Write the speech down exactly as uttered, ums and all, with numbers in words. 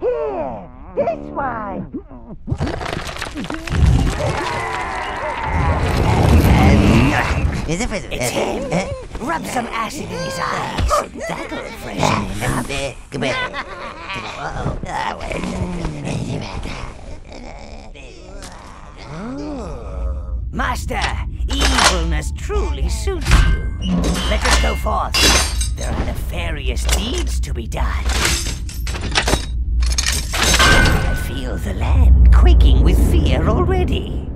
Here, this one. It's him. Uh, Rub some acid in his eyes. That'll freshen him up. Come here. Uh-oh. That way. Master, evilness truly suits you. Let us go forth. There are nefarious deeds to be done. I feel the land quaking with fear already.